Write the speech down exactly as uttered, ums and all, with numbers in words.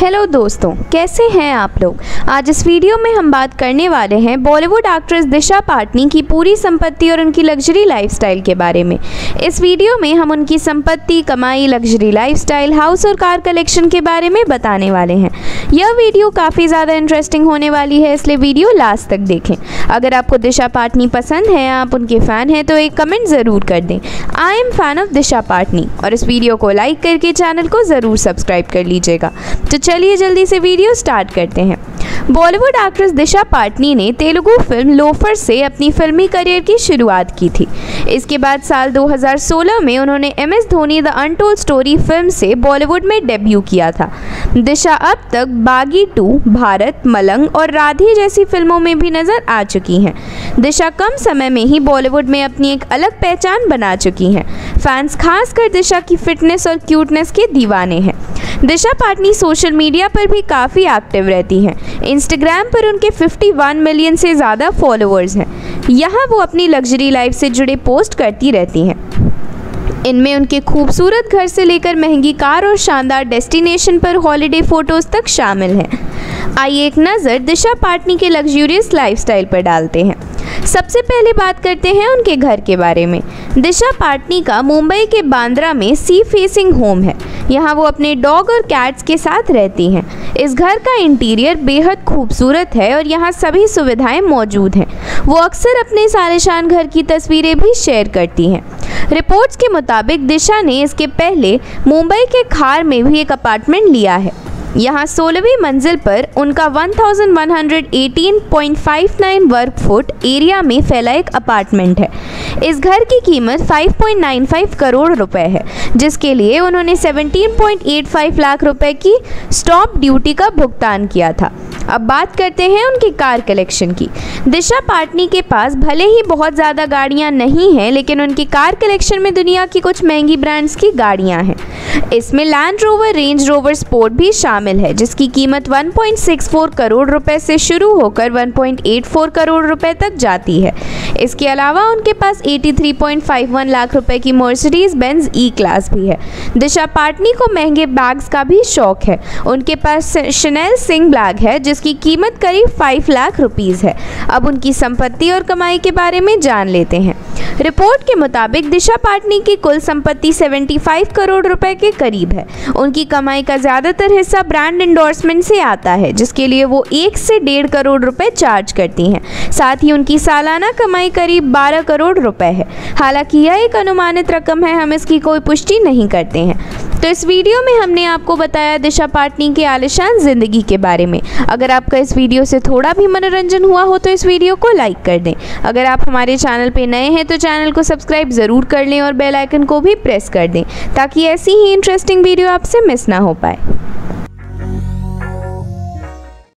Hello दोस्तों, कैसे हैं आप लोग। आज इस वीडियो में हम बात करने वाले हैं बॉलीवुड एक्ट्रेस दिशा पाटनी की पूरी संपत्ति और उनकी लग्जरी लाइफस्टाइल के बारे में। इस वीडियो में हम उनकी संपत्ति, कमाई, लग्जरी लाइफस्टाइल, हाउस और कार कलेक्शन के बारे में बताने वाले हैं। यह वीडियो काफ़ी ज़्यादा इंटरेस्टिंग होने वाली है, इसलिए वीडियो लास्ट तक देखें। अगर आपको दिशा पाटनी पसंद है, आप उनके फ़ैन हैं, तो एक कमेंट ज़रूर कर दें I am fan of Disha Patani, और इस वीडियो को लाइक करके चैनल को ज़रूर सब्सक्राइब कर लीजिएगा। तो चलिए जल्दी से वीडियो स्टार्ट करते हैं। बॉलीवुड एक्ट्रेस दिशा पाटनी ने तेलुगु फिल्म लोफर से अपनी फिल्मी करियर की शुरुआत की थी। इसके बाद साल दो हज़ार सोलह में उन्होंने MS Dhoni the untold story film से बॉलीवुड में डेब्यू किया था। दिशा अब तक बागी टू, भारत, मलंग और राधी जैसी फिल्मों में भी नजर आ चुकी हैं। दिशा कम समय में ही बॉलीवुड में अपनी एक अलग पहचान बना चुकी हैं। फैंस खासकर दिशा की फिटनेस और क्यूटनेस के दीवाने हैं। दिशा पाटनी सोशल मीडिया पर भी काफ़ी एक्टिव रहती हैं। इंस्टाग्राम पर उनके इक्यावन मिलियन से ज़्यादा फॉलोअर्स हैं। यहाँ वो अपनी लग्जरी लाइफ से जुड़े पोस्ट करती रहती हैं। इनमें उनके खूबसूरत घर से लेकर महंगी कार और शानदार डेस्टिनेशन पर हॉलीडे फ़ोटोज़ तक शामिल हैं। आइए एक नज़र दिशा पाटनी के लग्जूरियस लाइफस्टाइल पर डालते हैं। सबसे पहले बात करते हैं उनके घर के बारे में। दिशा पाटनी का मुंबई के बांद्रा में सी फेसिंग होम है। यहाँ वो अपने डॉग और कैट्स के साथ रहती हैं। इस घर का इंटीरियर बेहद खूबसूरत है और यहाँ सभी सुविधाएं मौजूद हैं। वो अक्सर अपने सालेशान घर की तस्वीरें भी शेयर करती हैं। रिपोर्ट्स के मुताबिक दिशा ने इसके पहले मुंबई के खार में भी एक अपार्टमेंट लिया है। यहाँ सोलहवीं मंजिल पर उनका एक हज़ार एक सौ अठारह पॉइंट पाँच नौ वर्ग फुट एरिया में फैला एक अपार्टमेंट है। इस घर की कीमत पाँच पॉइंट नौ पाँच करोड़ रुपए है, जिसके लिए उन्होंने सत्रह पॉइंट आठ पाँच लाख रुपए की स्टॉप ड्यूटी का भुगतान किया था। अब बात करते हैं उनकी कार कलेक्शन की। दिशा पाटनी के पास भले ही बहुत ज़्यादा गाड़ियाँ नहीं हैं, लेकिन उनकी कार कलेक्शन में दुनिया की कुछ महंगी ब्रांड्स की गाड़ियाँ हैं। इसमें Land Rover Range Rover Sport भी शामिल है, जिसकी कीमत एक पॉइंट छह चार करोड़ रुपए से शुरू होकर एक पॉइंट आठ चार करोड़ रुपए तक जाती है। इसके अलावा उनके पास तिरासी पॉइंट पाँच एक लाख रुपए की मर्सिडीज़ बेंज ई क्लास भी है। दिशा पाटनी को महंगे बैग्स का भी शौक है। उनके पास शनेल सिंह बैग है, जिसकी कीमत करीब पाँच लाख रुपीस है। अब उनकी संपत्ति और कमाई के बारे में जान लेते हैं। रिपोर्ट के मुताबिक दिशा पाटनी की कुल संपत्ति पचहत्तर करोड़ रुपए के करीब है। उनकी कमाई का ज़्यादातर हिस्सा ब्रांड इंडोर्समेंट से आता है, जिसके लिए वो एक से डेढ़ करोड़ रुपए चार्ज करती हैं। साथ ही उनकी सालाना कमाई करीब बारह करोड़ रुपए है। हालांकि यह एक अनुमानित रकम है, हम इसकी कोई पुष्टि नहीं करते हैं। तो इस वीडियो में हमने आपको बताया दिशा पाटनी के आलिशान ज़िंदगी के बारे में। अगर आपका इस वीडियो से थोड़ा भी मनोरंजन हुआ हो तो इस वीडियो को लाइक कर दें। अगर आप हमारे चैनल पर नए हैं तो चैनल को सब्सक्राइब ज़रूर कर लें और बेल आइकन को भी प्रेस कर दें, ताकि ऐसी ही इंटरेस्टिंग वीडियो आपसे मिस ना हो पाए।